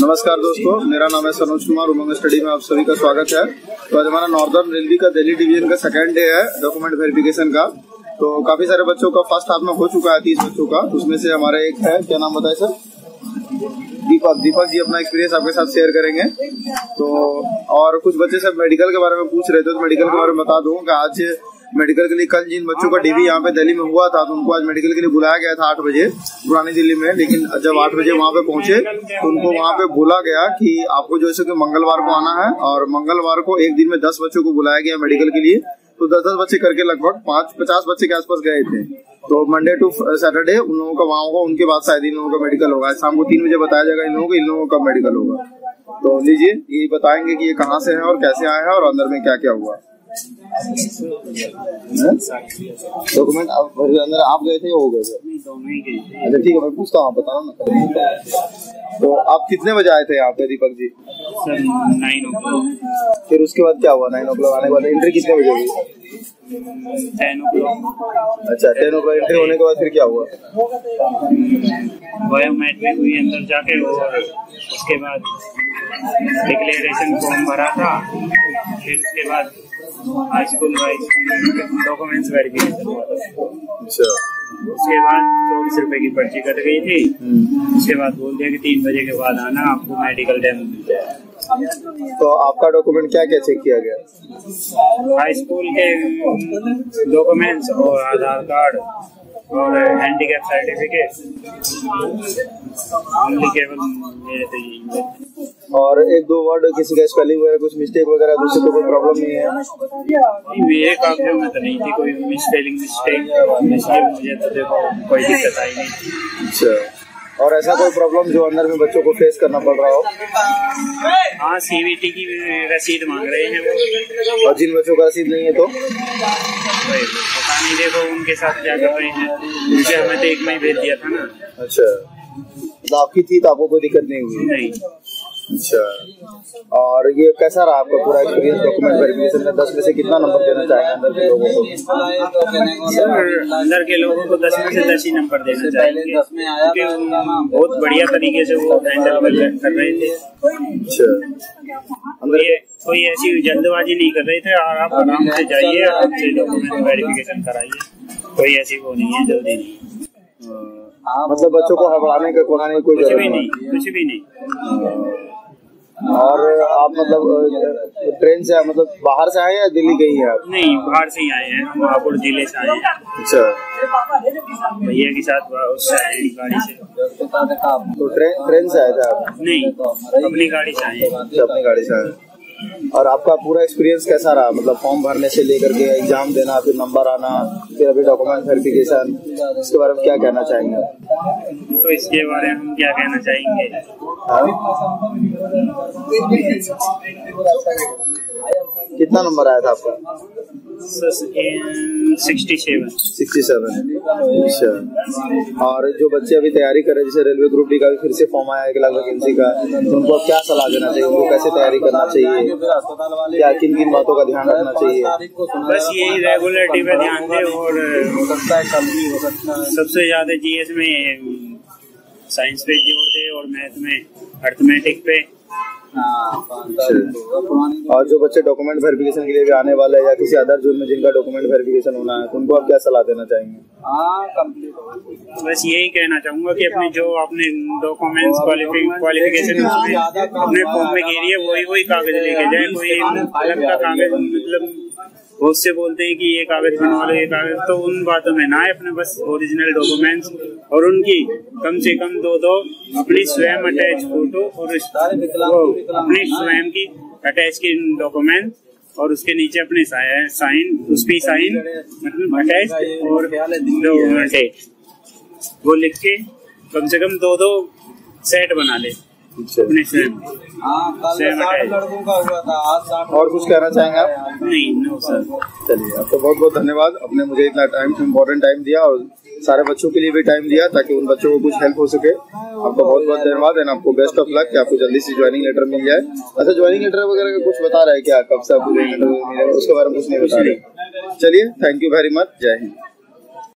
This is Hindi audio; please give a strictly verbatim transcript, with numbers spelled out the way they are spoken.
नमस्कार दोस्तों, मेरा नाम है सनोज कुमार। उमंग स्टडी में आप सभी का स्वागत है। तो आज हमारा नॉर्दर्न रेलवे का दिल्ली डिवीजन का सेकंड डे है डॉक्यूमेंट वेरिफिकेशन का। तो काफी सारे बच्चों का फर्स्ट हाफ में हो चुका है, तीस बच्चों का। उसमें से हमारा एक है, क्या नाम बताए सर, दीपक। दीपक जी अपना एक्सपीरियंस आपके साथ शेयर करेंगे। तो और कुछ बच्चे सर मेडिकल के बारे में पूछ रहे थे, तो मेडिकल के बारे में बता दूँ कि आज मेडिकल के लिए कल जिन बच्चों का डीवी यहाँ पे दिल्ली में हुआ था, तो उनको आज मेडिकल के लिए बुलाया गया था आठ बजे पुरानी दिल्ली में। लेकिन जब आठ बजे वहाँ पे पहुंचे तो उनको वहाँ पे बोला गया कि आपको जैसे कि मंगलवार को आना है, और मंगलवार को एक दिन में दस बच्चों को बुलाया गया मेडिकल के लिए। तो दस दस बच्चे करके लगभग पांच पचास बच्चे के आसपास गए थे। तो मंडे टू सैटरडे उन लोगों का वहाँ होगा, उनके बाद शायद इन लोगों का मेडिकल होगा। शाम को तीन बजे बताया जाएगा इन लोगों को इन लोगों का मेडिकल होगा। तो लीजिए ये बताएंगे कि ये कहाँ से है और कैसे आए हैं और अंदर में क्या क्या हुआ। डॉक्यूमेंट आप अंदर आप गए थे या हो गए थे? अच्छा ठीक है, मैं पूछता हूँ, आप बताओ ना। तो आप कितने बजे आए थे यहाँ पे Deepak ji? Sir nine o'clock. फिर उसके बाद क्या हुआ? नाइन ओ क्लॉक आने के बाद एंट्री कितने बजे हुई? Ten o'clock. अच्छा टेन ओ क्लॉक एंट्री होने के बाद फिर क्या हुआ? बायोमेट्रिक में हुई अंदर जाके, और उसके बाद डिक्लेरेशन फॉर्म भरा था। फिर उसके बाद high school wise documents verification हुआ था। अच्छा उसके बाद चौबीस रुपए की पर्ची कट गई थी। उसके बाद बोल दिया कि तीन बजे के बाद आना, आपको मेडिकल डैम मिल जाए। तो आपका डॉक्यूमेंट क्या क्या चेक किया गया? हाई स्कूल के डॉक्यूमेंट्स और आधार कार्ड और हैंडीकैप सर्टिफिकेट। और एक दो वर्ड किसी का स्पेलिंग वगैरह कुछ मिस्टेक वगैरह दूसरे को कोई प्रॉब्लम नहीं है? मेरे कागजों में तो नहीं थी कोई स्पेलिंग मिस्टेक, इसलिए मुझे तो देखो कोई दिक्कत आई नहीं। अच्छा, और ऐसा कोई प्रॉब्लम जो अंदर में बच्चों को फेस करना पड़ रहा हो? हाँ, सीवीटी की रसीद मांग रहे हैं, और जिन बच्चों का रसीद नहीं है तो पता नहीं देखो उनके साथ क्या कर रहे हैं। मुझे हमें तो एक मई भेज दिया था ना। अच्छा तो आपकी थी तो आपको कोई दिक्कत नहीं हुई? नहीं। अच्छा, और ये कैसा रहा आपका पूरा एक्सपीरियंस डॉक्यूमेंट वेरिफिकेशन में? दस में से कितना नंबर देना चाहेंगे अंदर के लोगों को? सर अंदर के लोगों को दस में से दस ही नंबर देना चाहिए, बहुत बढ़िया तरीके से वो हैंडल कर रहे थे। अच्छा, अंदर कोई ऐसी जल्दबाजी नहीं कर रहे थे, और आप आराम से जाइए, आपसे डॉक्यूमेंट वेरिफिकेशन कराइए, कोई ऐसी वो नहीं है जल्दी। मतलब बच्चों को हड़बड़ाने का कोना नहीं, कोई कुछ भी नहीं, कुछ भी नहीं। और आप मतलब ट्रेन से मतलब बाहर से आए या दिल्ली गई है आप? नहीं, बाहर से ही आए हैं, हापुड़ जिले से आए हैं। अच्छा, भैया के साथ उससे आए गाड़ी से। तो ट्रेन ट्रेन से आए थे आप? नहीं, अपनी गाड़ी से आए। अच्छा अपनी गाड़ी से आए। और आपका पूरा एक्सपीरियंस कैसा रहा? मतलब फॉर्म भरने से लेकर के एग्जाम देना, फिर नंबर आना, फिर अभी डॉक्यूमेंट वेरिफिकेशन, इसके बारे में क्या कहना चाहेंगे आप? तो इसके बारे में हम क्या कहना चाहेंगे, कितना नंबर आया था आपका? Sixty seven. अच्छा, और जो बच्चे अभी तैयारी कर रहे हैं, जैसे रेलवे ग्रुप डी का भी फिर से फॉर्म आया है कि लगभग वैकेंसी का, तो उनको क्या सलाह देना चाहिए, उनको कैसे तैयारी करना चाहिए या किन किन बातों का ध्यान रखना चाहिए? बस यही रेगुलरिटी पे ध्यान दें, और सबसे ज्यादा जीएस में साइंस पे जोर दे, और मैथ में अर्थमेटिक पे। और जो बच्चे डॉक्यूमेंट वेरिफिकेशन के लिए भी आने वाले हैं या किसी अदर जोन में जिनका डॉक्यूमेंट वेरिफिकेशन होना है, तो उनको आप क्या सलाह देना चाहेंगे? बस यही कहना चाहूंगा कि अपने जो अपने डॉक्यूमेंट्स क्वालिफिकेशन अपने फॉर्म में गिरी है, वही वही कागज लेके जाए, कोई अलग का कागज। मतलब बहुत से बोलते हैं कि ये कागज बनवा लो, ये कागज, तो उन बातों में ना है। अपने बस ओरिजिनल डॉक्यूमेंट्स और उनकी कम से कम दो दो अपनी स्वयं अटैच फोटो और अपनी स्वयं की अटैच की डॉक्यूमेंट, और उसके नीचे अपने साइन, उस पर साइन मतलब अटैच और डॉक्यूमेंट वो लिख के कम से कम दो दो सेट बना ले अपने स्वयं। और कुछ कहना चाहेंगे आप? नहीं, नो सर। चलिए, आपको बहुत बहुत धन्यवाद, आपने मुझे इतना टाइम इम्पोर्टेंट टाइम दिया और सारे बच्चों के लिए भी टाइम दिया ताकि उन बच्चों को कुछ हेल्प हो सके। आपका बहुत बहुत धन्यवाद, एंड आपको बेस्ट ऑफ लक कि आपको जल्दी से ज्वाइनिंग लेटर मिल जाए। अच्छा, ज्वाइनिंग लेटर वगैरह का कुछ बता रहा है क्या, कब से आपको उसके बारे में कुछ नहीं बता रहे? चलिए, थैंक यू वेरी मच, जय हिंद।